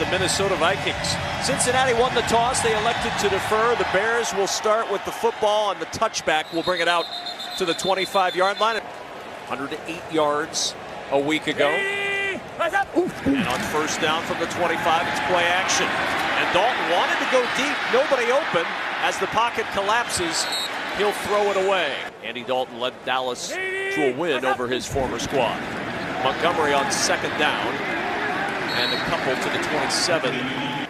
of the Minnesota Vikings. Cincinnati won the toss. They elected to defer. The Bears will start with the football, and the touchback will bring it out to the 25-yard line. 108 yards a week ago. And on first down from the 25, it's play action. And Dalton wanted to go deep. Nobody open. As the pocket collapses, he'll throw it away. Andy Dalton led Dallas to a win over his former squad. Montgomery on second down. And a couple to the 27. Dalton,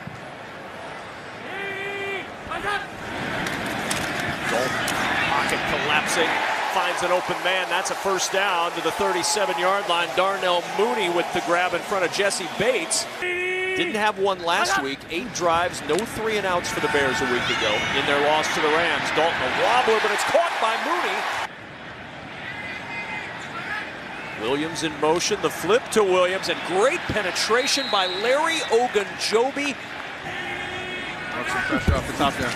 pocket collapsing, finds an open man. That's a first down to the 37-yard line. Darnell Mooney with the grab in front of Jesse Bates. Didn't have one last week. 8 drives, no 3-and-outs for the Bears a week ago in their loss to the Rams. Dalton a wobbler, but it's caught by Mooney. Williams in motion, the flip to Williams, and great penetration by Larry Ogunjobi. That's some pressure off the top there.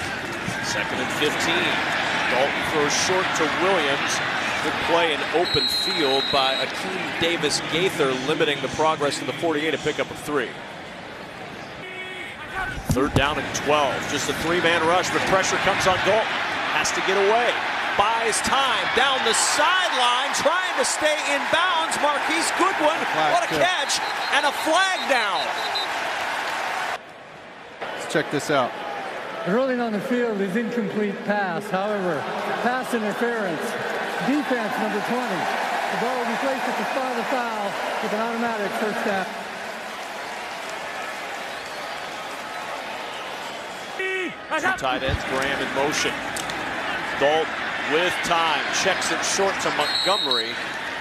Second and 15. Dalton throws short to Williams. Good play in open field by Akeem Davis Gaither, limiting the progress to the 48, a pickup of 3. Third down and 12. Just a 3-man rush, but pressure comes on Dalton. Has to get away. Buys time down the sideline, trying to stay in bounds. Marquise Goodwin, what a catch, and a flag down. Let's check this out. Rolling on the field is incomplete pass. However, pass interference, defense number 20. The ball will be placed at the spot of the foul with an automatic first down. Two tight ends, Graham in motion. Dalton with time, checks it short to Montgomery,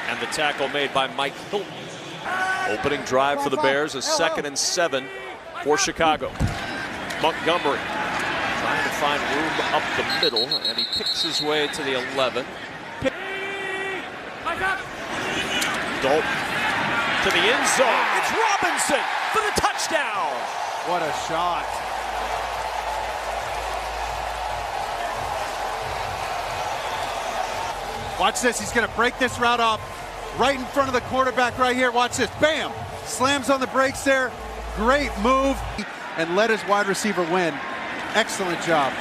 and the tackle made by Mike Hilton. Opening drive for the Bears, a second and 7 for Chicago. Montgomery trying to find room up the middle, and he picks his way to the 11. Dalton to the end zone. It's Robinson for the touchdown. What a shot. Watch this, he's gonna break this route off right in front of the quarterback right here. Watch this, bam! Slams on the brakes there, great move, and let his wide receiver win. Excellent job.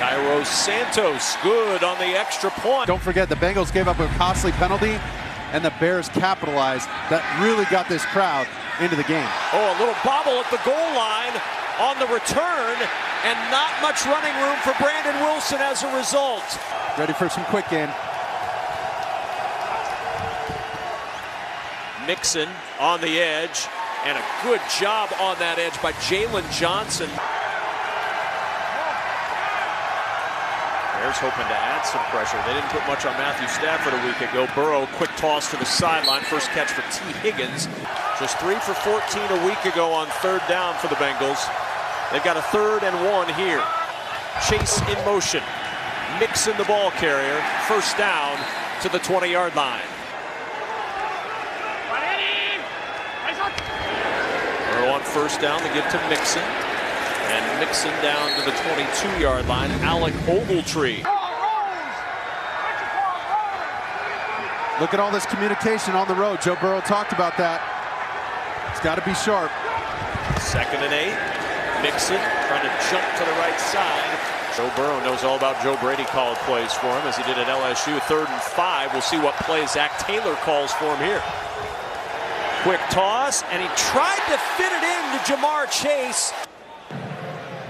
Cairo Santos, good on the extra point. Don't forget, the Bengals gave up a costly penalty, and the Bears capitalized. That really got this crowd into the game. Oh, a little bobble at the goal line on the return, and not much running room for Brandon Wilson as a result. Ready for some quick game. Mixon on the edge, and a good job on that edge by Jalen Johnson. Bears hoping to add some pressure. They didn't put much on Matthew Stafford a week ago. Burrow, quick toss to the sideline. First catch for T. Higgins. Just 3 for 14 a week ago on third down for the Bengals. They've got a 3rd and 1 here. Chase in motion. Mixon the ball carrier. First down to the 20-yard line. On first down to give to Mixon, and Mixon down to the 22-yard line. Alec Ogletree. Look at all this communication on the road. Joe Burrow talked about that. It's got to be sharp. Second and 8. Mixon trying to jump to the right side. Joe Burrow knows all about Joe Brady calling plays for him as he did at LSU. 3rd and 5. We'll see what play Zach Taylor calls for him here. Quick toss, and he tried to fit it in to Jamar Chase.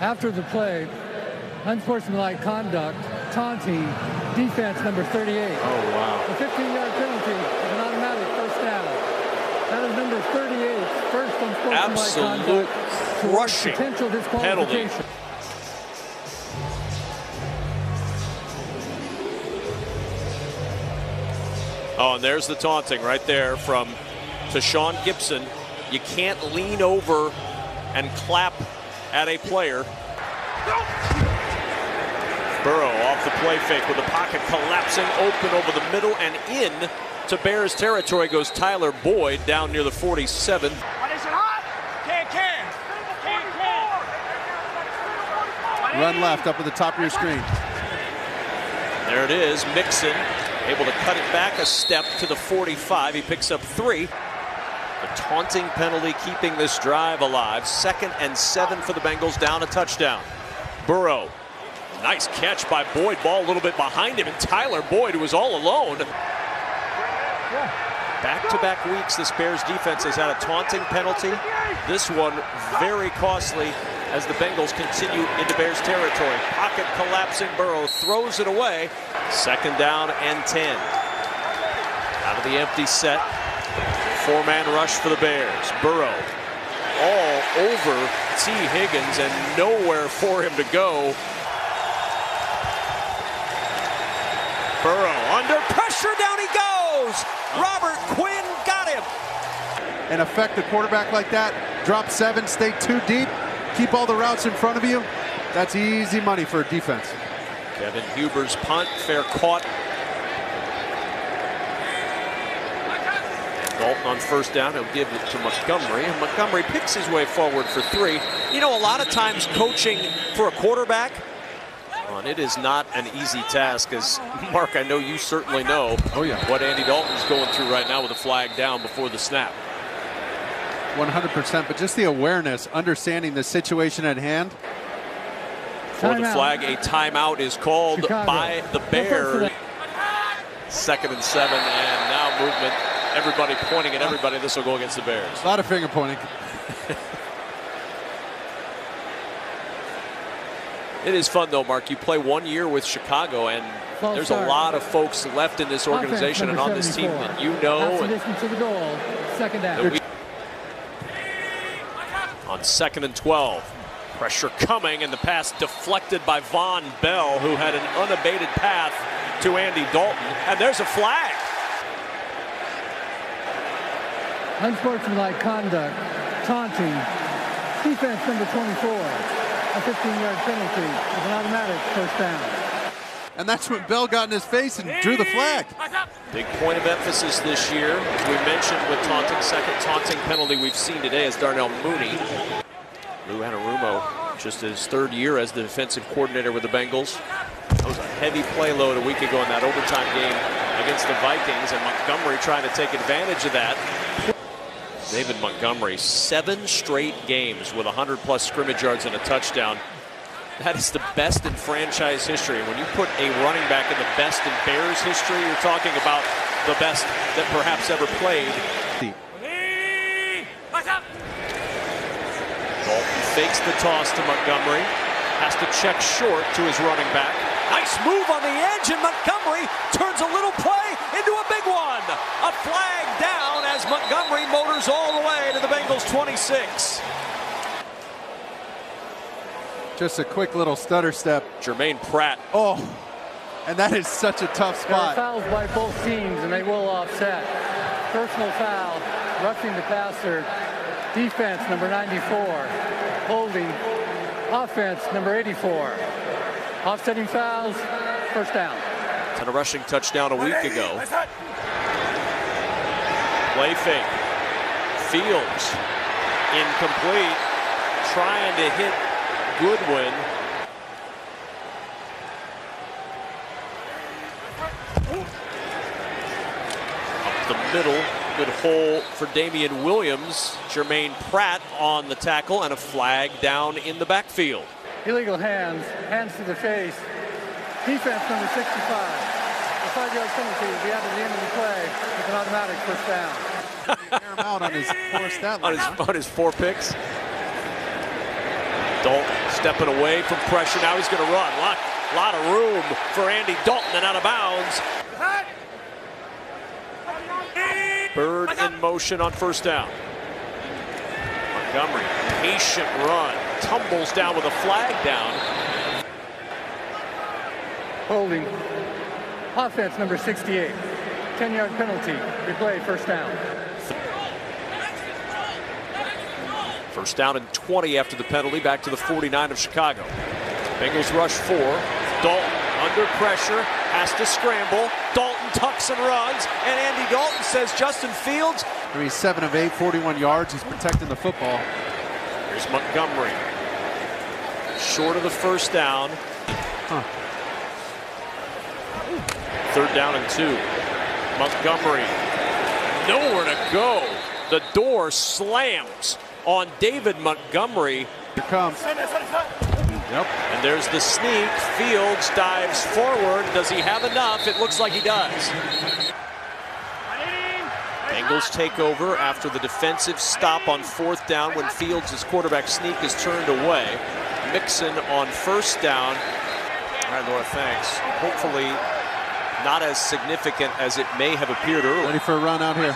After the play, unsportsmanlike conduct, taunting, defense number 38. Oh, wow. The 15-yard penalty is an automatic first down. That is number 38, first unsportsmanlike conduct. Crushing potential disqualification. Penalty. Oh, and there's the taunting right there from Tashawn Gibson. You can't lean over and clap at a player. Burrow off the play fake with the pocket collapsing, open over the middle and in to Bears territory goes Tyler Boyd down near the 47. Is it hot? Can't. Run left up at the top of your screen. There it is, Mixon able to cut it back a step to the 45. He picks up 3. A taunting penalty keeping this drive alive. 2nd and 7 for the Bengals, down a touchdown. Burrow. Nice catch by Boyd. Ball a little bit behind him, and Tyler Boyd, who was all alone. Back-to-back weeks, this Bears defense has had a taunting penalty. This one very costly as the Bengals continue into Bears territory. Pocket collapsing, Burrow throws it away. 2nd down and 10. Out of the empty set. Four-man rush for the Bears. Burrow all over T. Higgins and nowhere for him to go. Burrow under pressure, down he goes! Robert Quinn got him! An effective quarterback like that, drop 7, stay too deep, keep all the routes in front of you. That's easy money for a defense. Kevin Huber's punt, fair caught. Dalton on 1st down, he'll give it to Montgomery, and Montgomery picks his way forward for 3. You know, a lot of times coaching for a quarterback, it is not an easy task, as Mark, I know you certainly know what Andy Dalton's going through right now with a flag down before the snap. 100%, but just the awareness, understanding the situation at hand. For the flag, a timeout is called by the Bears. 2nd and 7, and now movement. Everybody pointing at everybody. This will go against the Bears. A lot of finger pointing. It is fun, though, Mark. You play 1 year with Chicago, and there's a lot of folks left in this organization and on this team that you know. To the goal. 2nd down. On 2nd and 12. Pressure coming, and the pass deflected by Von Bell, who had an unabated path to Andy Dalton. And there's a flag. Unsportsmanlike conduct, taunting, defense number 24. A 15-yard penalty with an automatic 1st down. And that's when Bell got in his face and drew the flag. Big point of emphasis this year, as we mentioned, with taunting. 2nd taunting penalty we've seen today is Darnell Mooney. Lou Anarumo, just his 3rd year as the defensive coordinator with the Bengals. That was a heavy payload a week ago in that overtime game against the Vikings, and Montgomery trying to take advantage of that. David Montgomery, 7 straight games with 100-plus scrimmage yards and a touchdown. That is the best in franchise history. When you put a running back in the best in Bears history, you're talking about the best that perhaps ever played. Dalton fakes the toss to Montgomery, has to check short to his running back. Nice move on the edge, and Montgomery turns a little play into a big one. A flag down as Montgomery motors all the way to the Bengals 26. Just a quick little stutter step. Jermaine Pratt. Oh, and that is such a tough spot. There are fouls by both teams, and they will offset. Personal foul, rushing the passer. Defense, number 94. Holding. Offense, number 84. Offsetting fouls, 1st down. And a rushing touchdown a week ago. Play fake. Fields. Incomplete. Trying to hit Goodwin. Up the middle. Good hole for Damian Williams. Jermaine Pratt on the tackle, and a flag down in the backfield. Illegal hands, hands to the face. Defense number 65. A 5-yard penalty will be out at the end of the play with an automatic 1st down. Air him out on his 4 stat line. on his 4 picks. Dalton stepping away from pressure. Now he's going to run. A lot of room for Andy Dalton, and out of bounds. Bird in motion on 1st down. Montgomery, patient run. Tumbles down with a flag down. Holding. Offense number 68. 10-yard penalty. Replay 1st down. 1st down and 20 after the penalty. Back to the 49 of Chicago. Bengals rush 4. Dalton under pressure. Has to scramble. Dalton tucks and runs. And Andy Dalton says Justin Fields. He's 7 of 8, 41 yards. He's protecting the football. Here's Montgomery. Short of the 1st down. 3rd down and 2. Montgomery, nowhere to go. The door slams on David Montgomery. Here comes. Yep. And there's the sneak. Fields dives forward. Does he have enough? It looks like he does. Bengals take over after the defensive stop on fourth down when Fields' quarterback sneak is turned away. Mixon on first down. All right, Laura, thanks. Hopefully not as significant as it may have appeared earlier. Ready for a run out here.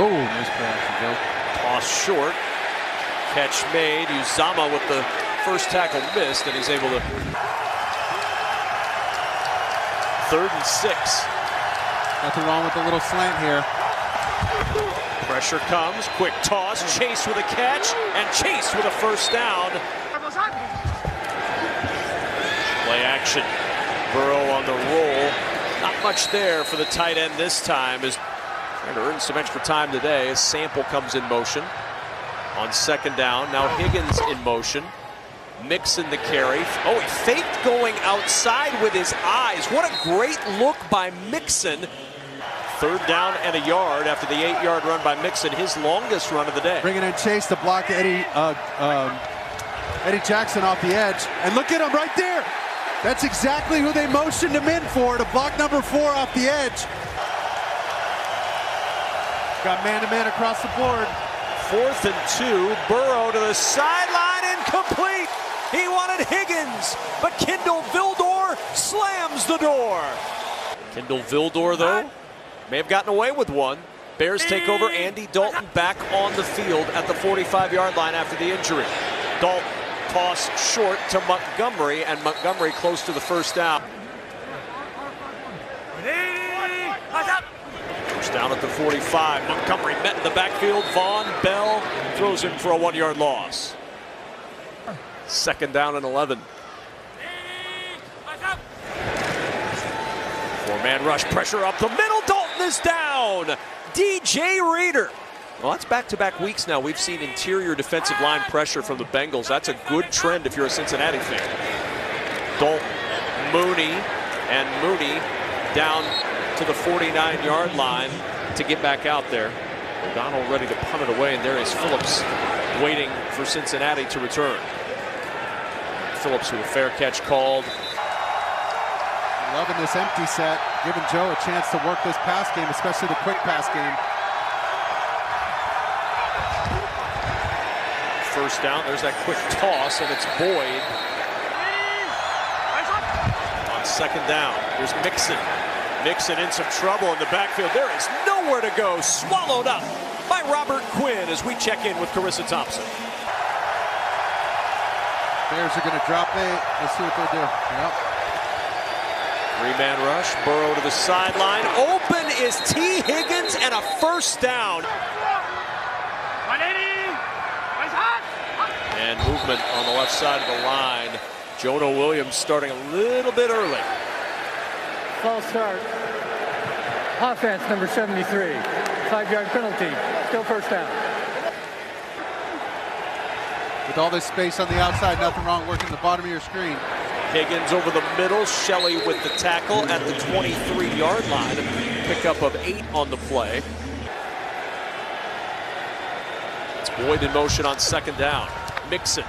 Oh, nice pass, Joe. Toss short. Catch made. Uzama with the first tackle missed, and he's able to. Third and six. Nothing wrong with a little slant here. Pressure comes. Quick toss. Chase with a catch, and Chase with a first down. Play action. Burrow on the roll. Not much there for the tight end this time. Is trying to earn some extra time today as Sample comes in motion. On second down, now Higgins in motion. Mixon the carry. Oh, he faked going outside with his eyes. What a great look by Mixon. Third down and a yard after the 8-yard run by Mixon, his longest run of the day. Bringing in Chase to block Eddie Jackson off the edge. And look at him right there. That's exactly who they motioned him in for, to block number 4 off the edge. Got man-to-man across the board. Fourth and 2, Burrow to the sideline, incomplete. He wanted Higgins, but Kendall Vildor slams the door. Kendall Vildor, though, may have gotten away with one. Bears take over. Andy Dalton back on the field at the 45-yard line after the injury. Dalton tossed short to Montgomery, and Montgomery close to the first down. Down at the 45. Montgomery met in the backfield. Von Bell throws him for a 1-yard loss. Second down and 11. Four-man rush, pressure up the middle. Dalton is down. DJ Reader. Well, that's back-to-back weeks now. We've seen interior defensive line pressure from the Bengals. That's a good trend if you're a Cincinnati fan. Dalton, Mooney, and Mooney down to the 49-yard line to get back out there. O'Donnell ready to punt it away, and there is Phillips waiting for Cincinnati to return. Phillips with a fair catch called. Loving this empty set, giving Joe a chance to work this pass game, especially the quick pass game. First down, there's that quick toss, and it's Boyd. On second down, there's Mixon. Mixon in some trouble in the backfield. There is nowhere to go. Swallowed up by Robert Quinn as we check in with Carissa Thompson. Bears are going to drop 8. Let's see what they do. Yep. Three-man rush. Burrow to the sideline. Open is T. Higgins and a first down. And movement on the left side of the line. Jonah Williams starting a little bit early. False start. Offense number 73. 5-yard penalty. Still first down. With all this space on the outside, nothing wrong working the bottom of your screen. Higgins over the middle. Shelley with the tackle at the 23-yard line. Pickup of 8 on the play. It's Boyd in motion on second down. Mixon.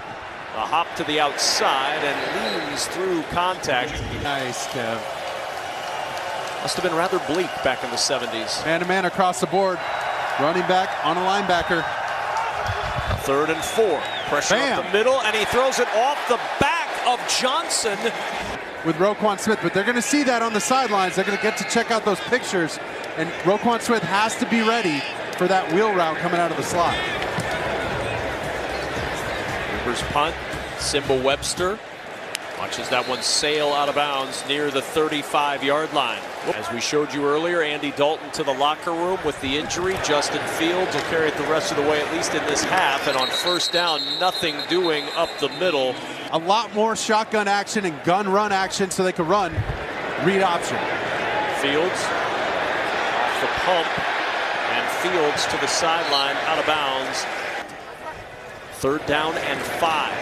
A hop to the outside and leans through contact. Nice, Kev. Must have been rather bleak back in the 70s. Man-to-man across the board. Running back on a linebacker. Third and 4. Pressure up the middle, and he throws it off the back of Johnson. With Roquan Smith, but they're going to see that on the sidelines. They're going to get to check out those pictures, and Roquan Smith has to be ready for that wheel route coming out of the slot. Rivers punt. Simba Webster. Watches that one sail out of bounds near the 35-yard line. As we showed you earlier, Andy Dalton to the locker room with the injury. Justin Fields will carry it the rest of the way, at least in this half. And on first down, nothing doing up the middle. A lot more shotgun action and gun run action so they could run read option. Fields off the pump, and Fields to the sideline out of bounds. Third down and 5.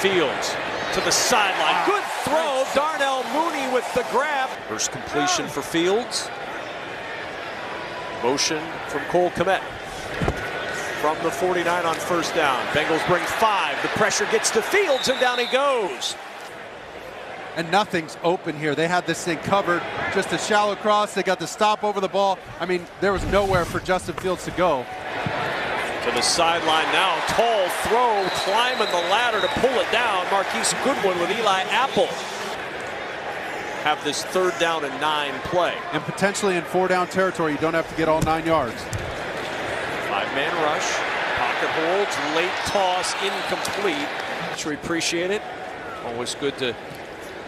Fields to the sideline. Good throw. Darnell Mooney with the grab. First completion for Fields. Motion from Cole Kmet from the 49 on first down. Bengals bring five. The pressure gets to Fields, and down he goes. And nothing's open here. They had this thing covered. Just a shallow cross. They got the stop over the ball. I mean, there was nowhere for Justin Fields to go. To the sideline now. Tall throw, climbing the ladder to pull it down. Marquise Goodwin with Eli Apple. Have this third down and 9 play. And potentially in 4-down territory, you don't have to get all 9 yards. 5-man rush. Pocket holds. Late toss. Incomplete. We appreciate it. Always good to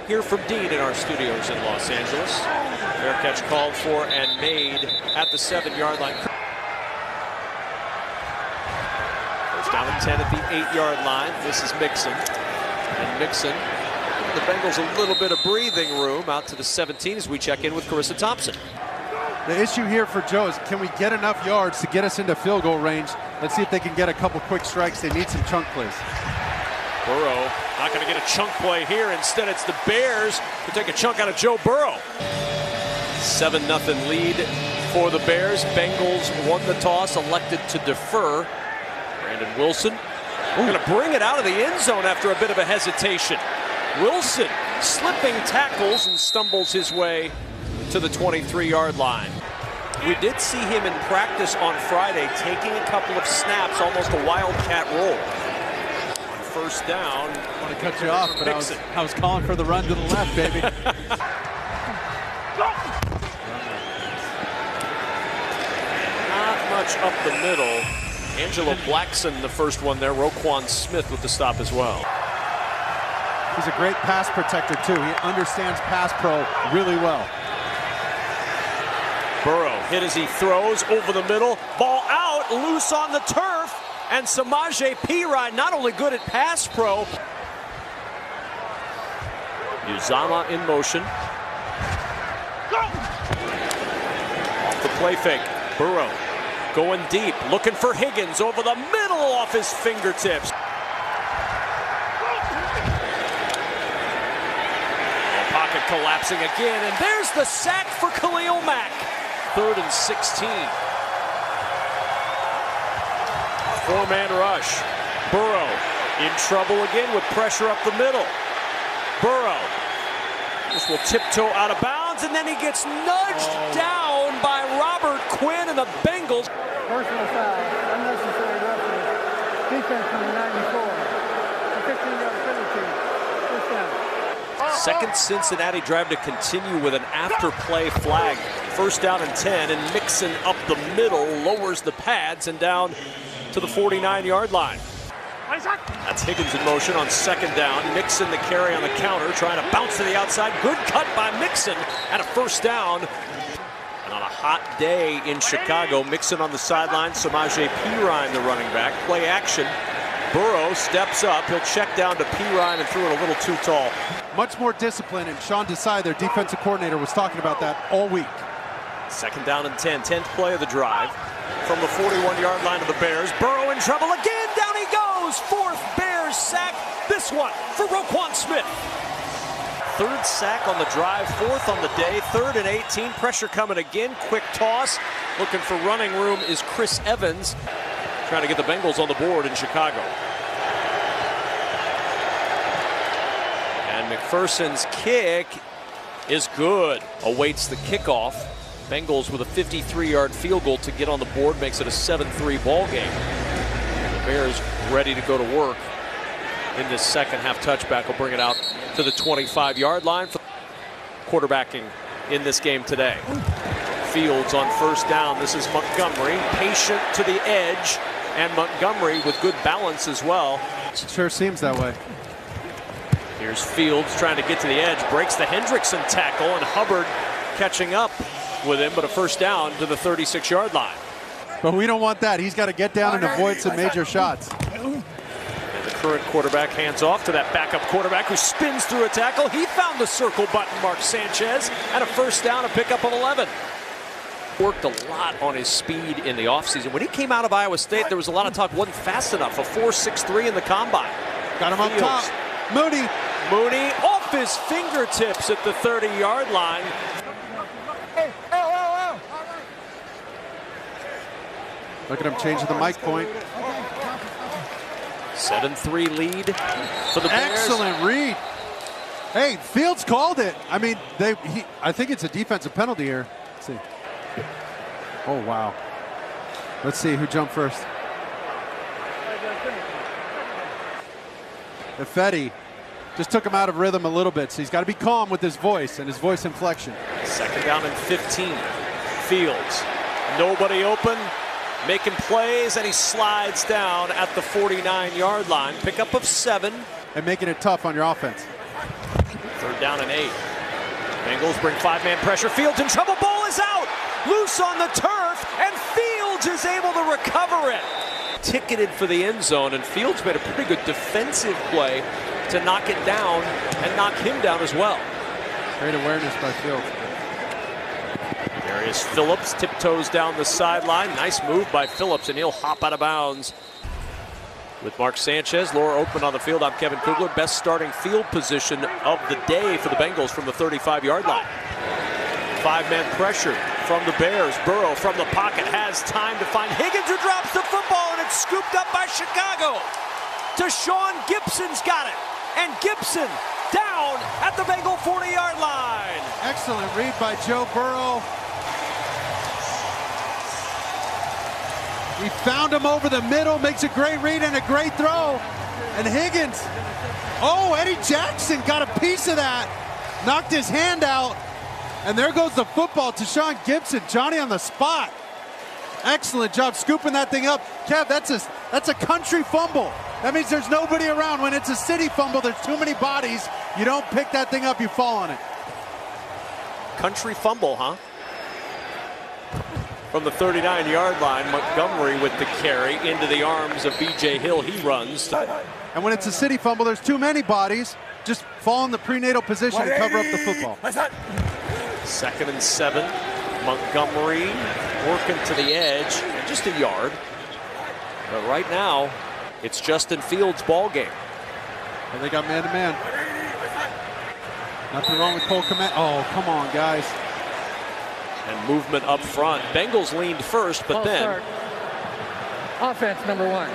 hear from Dean in our studios in Los Angeles. Fair catch called for and made at the 7-yard line. Down at 10 at the 8-yard line. This is Mixon. And Mixon, the Bengals a little bit of breathing room out to the 17 as we check in with Carissa Thompson. The issue here for Joe is, can we get enough yards to get us into field goal range? Let's see if they can get a couple quick strikes. They need some chunk plays. Burrow not going to get a chunk play here. Instead, it's the Bears who take a chunk out of Joe Burrow. 7-0 lead for the Bears. Bengals won the toss, elected to defer. Brandon Wilson, we're going to bring it out of the end zone after a bit of a hesitation. Wilson slipping tackles and stumbles his way to the 23-yard line. We did see him in practice on Friday taking a couple of snaps, almost a wildcat roll. On first down. I want to cut you off, but I was calling for the run to the left, baby. Not much up the middle. Angela Blackson, the first one there. Roquan Smith with the stop as well. He's a great pass protector, too. He understands pass pro really well. Burrow hit as he throws over the middle. Ball out, loose on the turf. And Samaje Perine not only good at pass pro. Uzama in motion. Go! Off the play fake. Burrow. Going deep, looking for Higgins over the middle off his fingertips. The pocket collapsing again, and there's the sack for Khalil Mack. 3rd and 16. 4-man rush. Burrow in trouble again with pressure up the middle. Burrow just will tiptoe out of bounds, and then he gets nudged down by Robert Quinn and the Bengals. Personal foul, unnecessary roughness, defense from the 94, a 15-yard penalty, first down. 2nd Cincinnati drive to continue with an after-play flag. 1st down and 10, and Mixon up the middle, lowers the pads and down to the 49-yard line. That's Higgins in motion on 2nd down. Mixon the carry on the counter, trying to bounce to the outside. Good cut by Mixon and a 1st down. On a hot day in Chicago, Mixon on the sideline, Samaje Perine, the running back. Play action. Burrow steps up. He'll check down to Perine and threw it a little too tall. Much more discipline, and Sean Desai, their defensive coordinator, was talking about that all week. 2nd down and 10, 10th play of the drive. From the 41-yard line of the Bears, Burrow in trouble again. Down he goes. 4th Bears sack. This one for Roquan Smith. 3rd sack on the drive, 4th on the day, 3rd and 18. Pressure coming again, quick toss. Looking for running room is Chris Evans. Trying to get the Bengals on the board in Chicago. And McPherson's kick is good. Awaits the kickoff. Bengals with a 53-yard field goal to get on the board. Makes it a 7-3 ball game. And the Bears ready to go to work in this second half. Touchback will bring it out to the 25-yard line. For quarterbacking in this game today. Fields on 1st down. This is Montgomery, patient to the edge, and Montgomery with good balance as well. It sure seems that way. Here's Fields trying to get to the edge, breaks the Hendrickson tackle, and Hubbard catching up with him, but a 1st down to the 36-yard line. But we don't want that. He's got to get down and avoid some major shots. Current quarterback hands off to that backup quarterback who spins through a tackle. He found the circle button, Mark Sanchez, and a 1st down, a pickup of 11. Worked a lot on his speed in the offseason. When he came out of Iowa State, there was a lot of talk, wasn't fast enough. A 4.63 in the combine. Got him Fields. On top. Mooney. Mooney off his fingertips at the 30-yard line. Look at him changing the mic point. 7-3 lead for the Bears. Excellent read. Hey, Fields called it. I mean, I think it's a defensive penalty here. Let's see. Oh, wow. Let's see who jumped first. Effetti just took him out of rhythm a little bit, so he's got to be calm with his voice and his voice inflection. 2nd down and 15. Fields, nobody open, making plays, and he slides down at the 49-yard line. Pickup of 7. And making it tough on your offense. 3rd down and 8. Bengals bring 5-man pressure. Fields in trouble. Ball is out. Loose on the turf, and Fields is able to recover it. Ticketed for the end zone, and Fields made a pretty good defensive play to knock it down and knock him down as well. Great awareness by Fields. Darius Phillips tiptoes down the sideline. Nice move by Phillips, and he'll hop out of bounds. With Mark Sanchez, Laura Oakman on the field. I'm Kevin Kugler. Best starting field position of the day for the Bengals from the 35-yard line. 5-man pressure from the Bears. Burrow from the pocket has time to find Higgins, who drops the football, and it's scooped up by Chicago. Deshaun Gibson's got it, and Gibson down at the Bengal 40-yard line. Excellent read by Joe Burrow. He found him over the middle, makes a great read and a great throw. And Higgins, oh, Eddie Jackson got a piece of that, knocked his hand out. And there goes the football to Sean Gibson. Johnny on the spot. Excellent job scooping that thing up. Kev, that's a country fumble. That means there's nobody around. When it's a city fumble, there's too many bodies. You don't pick that thing up, you fall on it. Country fumble, huh? From the 39-yard line, Montgomery with the carry into the arms of B.J. Hill. He runs. And when it's a city fumble, there's too many bodies. Just fall in the prenatal position and cover up the football. 2nd and 7. Montgomery working to the edge, just a yard. But right now, it's Justin Fields' ball game. And they got man-to-man. Nothing wrong with Cole Kmet. Oh, come on, guys. And movement up front. Bengals leaned first, but then. Start. Offense number 1.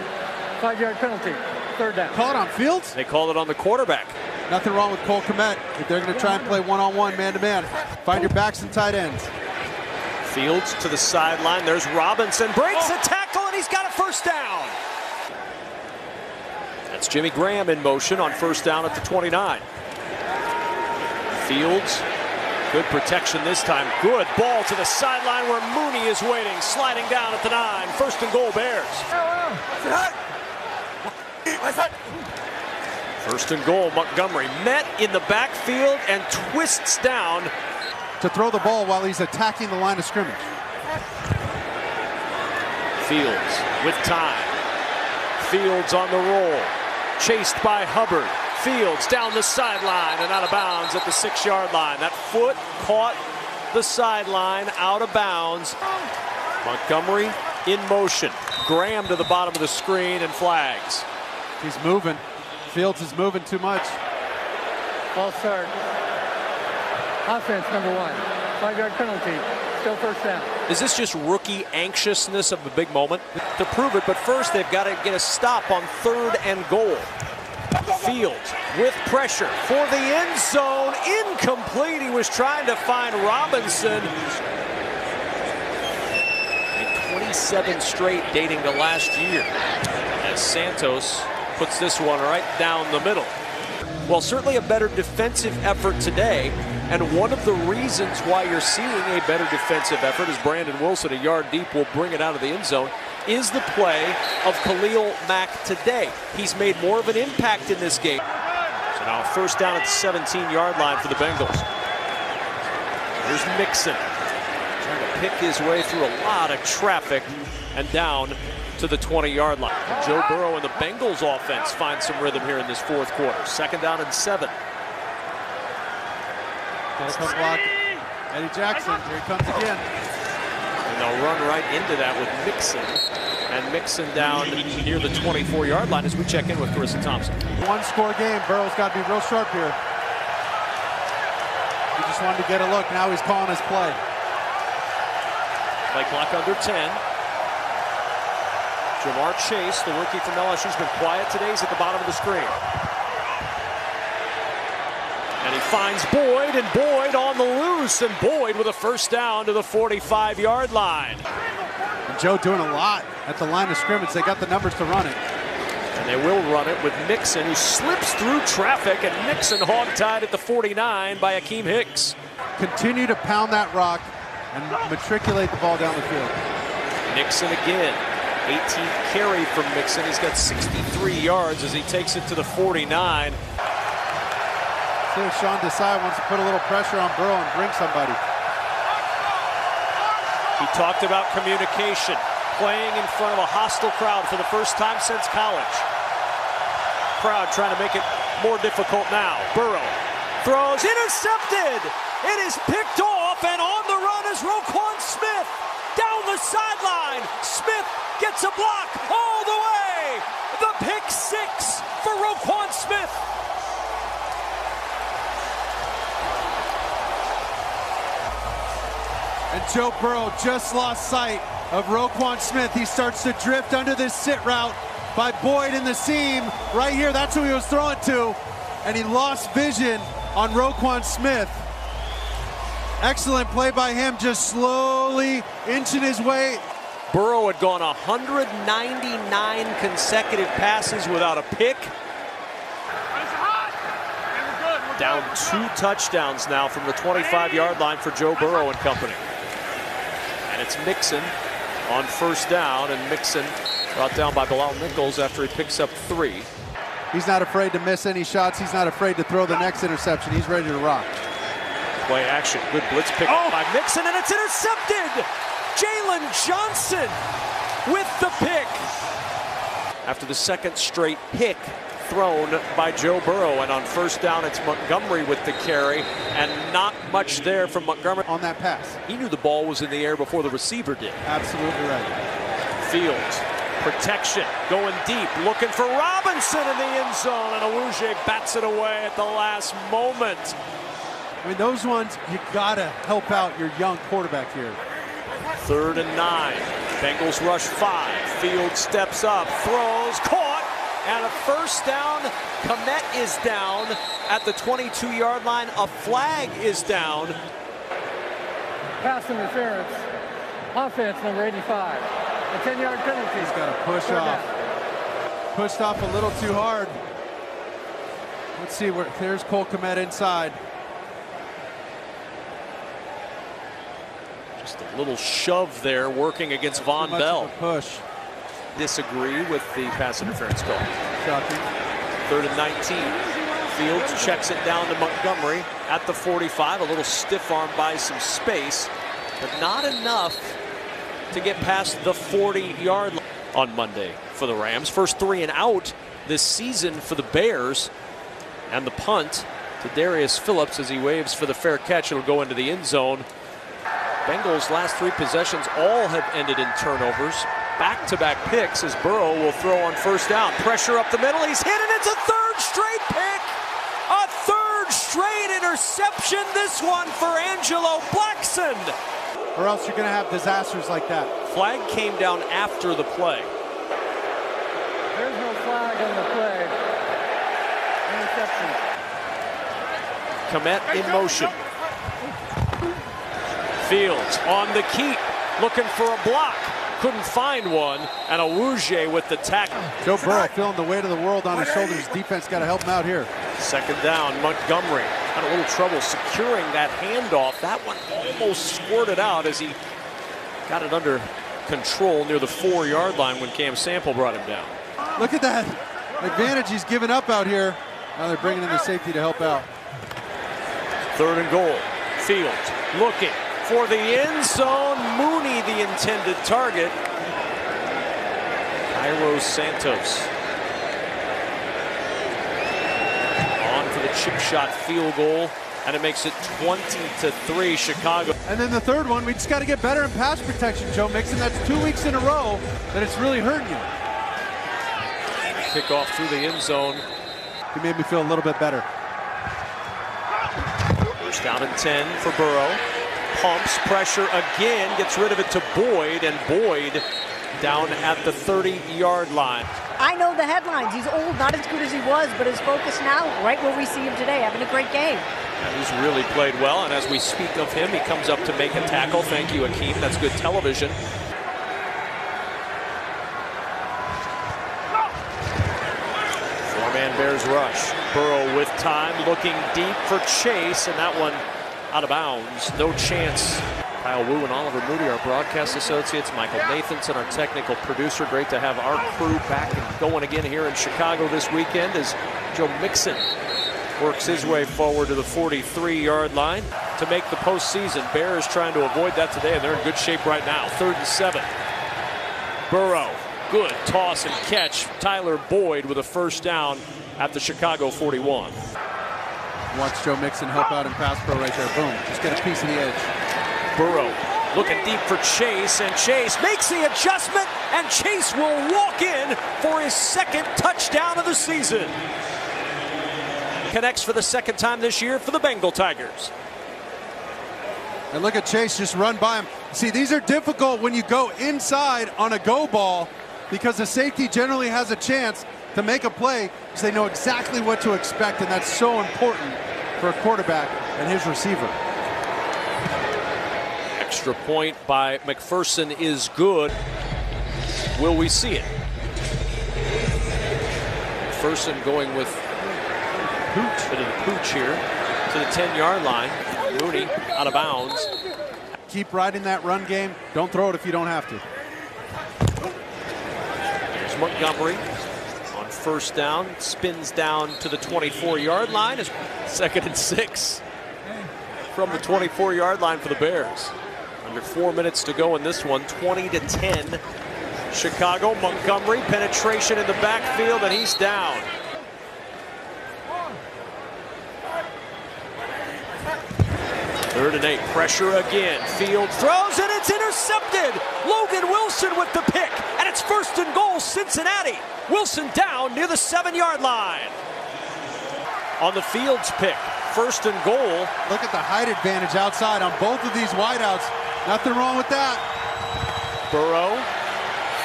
5-yard penalty. 3rd down. Called on Fields? They called it on the quarterback. Nothing wrong with Cole Kmet if they're going to try and play one-on-one, man-to-man. Find your backs and tight ends. Fields to the sideline. There's Robinson. Breaks a tackle, and he's got a 1st down. That's Jimmy Graham in motion on 1st down at the 29. Fields. Good protection this time. Good ball to the sideline where Mooney is waiting. Sliding down at the 9. 1st and goal, Bears. 1st and goal, Montgomery met in the backfield and twists down to throw the ball while he's attacking the line of scrimmage. Fields with time. Fields on the roll. Chased by Hubbard. Fields down the sideline and out of bounds at the 6-yard line. That foot caught the sideline, out of bounds. Montgomery in motion. Graham to the bottom of the screen and flags. He's moving. Fields is moving too much. False start. Offense number 1. 5-yard penalty. Still 1st down. Is this just rookie anxiousness of the big moment? To prove it, but first they've got to get a stop on 3rd and goal. Fields with pressure for the end zone. Incomplete. He was trying to find Robinson. And 27 straight dating to last year. As Santos puts this one right down the middle. Well, certainly a better defensive effort today, and one of the reasons why you're seeing a better defensive effort is Brandon Wilson, a yard deep, will bring it out of the end zone, is the play of Khalil Mack today. He's made more of an impact in this game. So now 1st down at the 17-yard line for the Bengals. Here's Mixon, trying to pick his way through a lot of traffic and down to the 20-yard line. Joe Burrow and the Bengals offense find some rhythm here in this 4th quarter. 2nd down and 7. Block. Eddie Jackson, here he comes again. And they'll run right into that with Mixon. And Mixon down near the 24-yard line as we check in with Carissa Thompson. 1-score game. Burrow's got to be real sharp here. He just wanted to get a look. Now he's calling his play. Play clock under 10. Jamar Chase, the rookie from LSU, has been quiet today. He's at the bottom of the screen. And he finds Boyd, and Boyd on the loose, and Boyd with a first down to the 45-yard line. And Joe doing a lot at the line of scrimmage. They got the numbers to run it. And they will run it with Nixon, who slips through traffic, and Nixon hog-tied at the 49 by Akeem Hicks. Continue to pound that rock and matriculate the ball down the field. Nixon again. 18th carry from Nixon. He's got 63 yards as he takes it to the 49. See if Sean Desai wants to put a little pressure on Burrow and bring somebody. He talked about communication, playing in front of a hostile crowd for the first time since college. Crowd trying to make it more difficult now. Burrow throws, intercepted. It is picked off, and on the run is Roquan Smith. Down the sideline, Smith gets a block all the way. The pick six for Roquan Smith. And Joe Burrow just lost sight of Roquan Smith. He starts to drift under this sit route by Boyd in the seam. Right here, that's who he was throwing to. And he lost vision on Roquan Smith. Excellent play by him, just slowly inching his way. Burrow had gone 199 consecutive passes without a pick. Down two touchdowns now from the 25-yard line for Joe Burrow and company. And it's Mixon on first down, and Mixon brought down by Bilal Nichols after he picks up three. He's not afraid to miss any shots. He's not afraid to throw the next interception. He's ready to rock. Play action, good blitz pick up by Mixon, and it's intercepted. Jalen Johnson with the pick. After the second straight pick thrown by Joe Burrow, and on first down it's Montgomery with the carry, and not much there from Montgomery on that pass. He knew the ball was in the air before the receiver did. Absolutely right. Fields, protection, going deep, looking for Robinson in the end zone, and Awuje bats it away at the last moment. I mean, those ones, you gotta help out your young quarterback here. 3rd and 9. Bengals rush 5. Field steps up, throws, caught, and a first down. Kmet is down at the 22-yard line. A flag is down. Pass interference. Offense number 85. A 10-yard penalty. He's got to push off. Down. Pushed off a little too hard. Let's see where. There's Cole Kmet inside. Just a little shove there, working against Von Bell. Push. Disagree with the pass interference call. Shocking. 3rd and 19. Fields checks it down to Montgomery at the 45. A little stiff arm by some space, but not enough to get past the 40-yard line on Monday for the Rams. First 3 and out this season for the Bears, and the punt to Darius Phillips as he waves for the fair catch. It'll go into the end zone. Bengals' last 3 possessions all have ended in turnovers. Back-to-back picks as Burrow will throw on first down. Pressure up the middle. He's hit, and it's a 3rd straight pick. A 3rd straight interception. This one for Angelo Blackson. Or else you're going to have disasters like that. Flag came down after the play. There's no flag on the play. Interception. Kmet in motion. Fields on the keep, looking for a block. Couldn't find one, and Awuje with the tackle. Joe Burrow feeling the weight of the world on his shoulders. Defense got to help him out here. 2nd down, Montgomery had a little trouble securing that handoff. That one almost squirted out as he got it under control near the 4-yard line when Cam Sample brought him down. Look at that advantage he's given up out here. Now they're bringing in the safety to help out. 3rd and goal, Fields looking for the end zone. Mooney, the intended target. Cairo Santos on for the chip shot field goal, and it makes it 20-3 Chicago. And then the 3rd one, we just got to get better in pass protection, Joe Mixon. That's 2 weeks in a row that it's really hurting you. Kick off through the end zone. He made me feel a little bit better. 1st down and 10 for Burrow. Pumps, pressure again, gets rid of it to Boyd, and Boyd down at the 30-yard line. I know the headlines. He's old, not as good as he was, but his focus now, right where we see him today, having a great game. Yeah, he's really played well, and as we speak of him, he comes up to make a tackle. Thank you, Akeem. That's good television. Four-man Bears rush. Burrow with time, looking deep for Chase, and that one out of bounds. No chance. Kyle Wu and Oliver Moody, our broadcast associates, Michael Nathanson, our technical producer. Great to have our crew back and going again here in Chicago this weekend as Joe Mixon works his way forward to the 43-yard line to make the postseason. Bears trying to avoid that today, and they're in good shape right now. 3rd and 7. Burrow, good toss and catch. Tyler Boyd with a first down at the Chicago 41. Watch Joe Mixon help out in pass pro right there. Boom, just get a piece of the edge. Burrow looking deep for Chase, and Chase makes the adjustment, and Chase will walk in for his 2nd touchdown of the season. Connects for the 2nd time this year for the Bengal Tigers. And look at Chase just run by him. See, these are difficult when you go inside on a go ball because the safety generally has a chance to make a play because they know exactly what to expect, and that's so important for a quarterback and his receiver. Extra point by McPherson is good. Will we see it? McPherson going with Pooch, bit of the Pooch here to the 10-yard line. Mooney out of bounds. Keep riding that run game. Don't throw it if you don't have to. Here's Montgomery on first down. Spins down to the 24-yard line. 2nd and 6 from the 24-yard line for the Bears. Under 4 minutes to go in this one. 20-10. Chicago. Montgomery, penetration in the backfield, and he's down. Third and 8. Pressure again. Field throws, and it's intercepted. Logan Wilson with the pick, and it's 1st and goal, Cincinnati. Wilson down near the 7-yard line. On the Fields pick. 1st and goal. Look at the height advantage outside on both of these wideouts. Nothing wrong with that. Burrow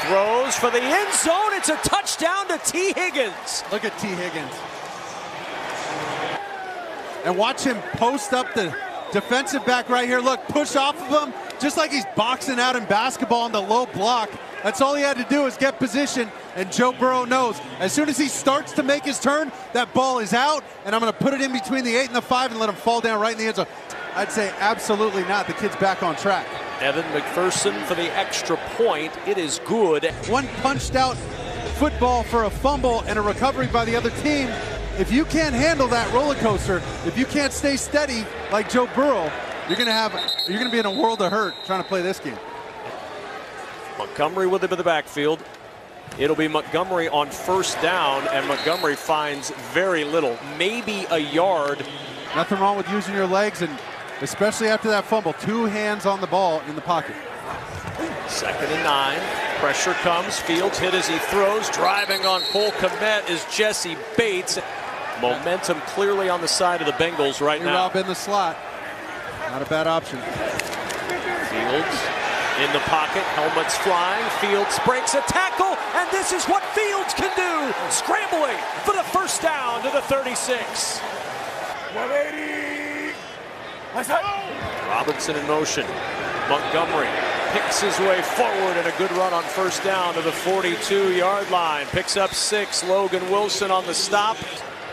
throws for the end zone. It's a touchdown to T. Higgins. Look at T. Higgins. And watch him post up the defensive back right here. Look, push off of him, just like he's boxing out in basketball on the low block. That's all he had to do is get position, and Joe Burrow knows as soon as he starts to make his turn, that ball is out, and I'm going to put it in between the 8 and the 5 and let him fall down right in the end zone. I'd say absolutely not. The kid's back on track. Evan McPherson for the extra point. It is good. One punched out football for a fumble and a recovery by the other team. If you can't handle that roller coaster, if you can't stay steady like Joe Burrow, you're going to be in a world of hurt trying to play this game. Montgomery with him in the backfield. It'll be Montgomery on first down, and Montgomery finds very little, maybe a yard. Nothing wrong with using your legs, and especially after that fumble, 2 hands on the ball in the pocket. 2nd and 9. Pressure comes. Fields hit as he throws. Driving on Cole Kmet is Jesse Bates. Momentum clearly on the side of the Bengals right now. Rob in the slot. Not a bad option. Fields in the pocket, helmets flying, Fields breaks a tackle, and this is what Fields can do, scrambling for the first down to the 36. 180. Robinson in motion. Montgomery picks his way forward, and a good run on first down to the 42-yard line. Picks up 6, Logan Wilson on the stop.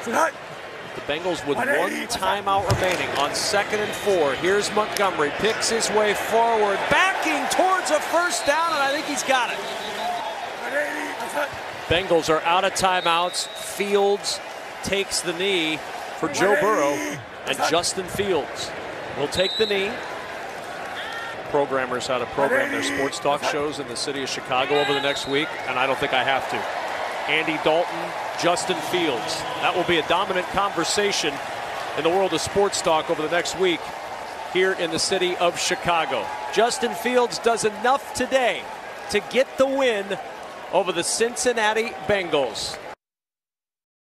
The Bengals with 1 timeout remaining on 2nd and 4. Here's Montgomery, picks his way forward, backing towards a first down, and I think he's got it. Bengals are out of timeouts. Fields takes the knee for Joe Burrow, and Justin Fields will take the knee. Programmers how to program their sports talk shows in the city of Chicago over the next week, and I don't think I have to. Andy Dalton, Justin Fields. That will be a dominant conversation in the world of sports talk over the next week here in the city of Chicago. Justin Fields does enough today to get the win over the Cincinnati Bengals.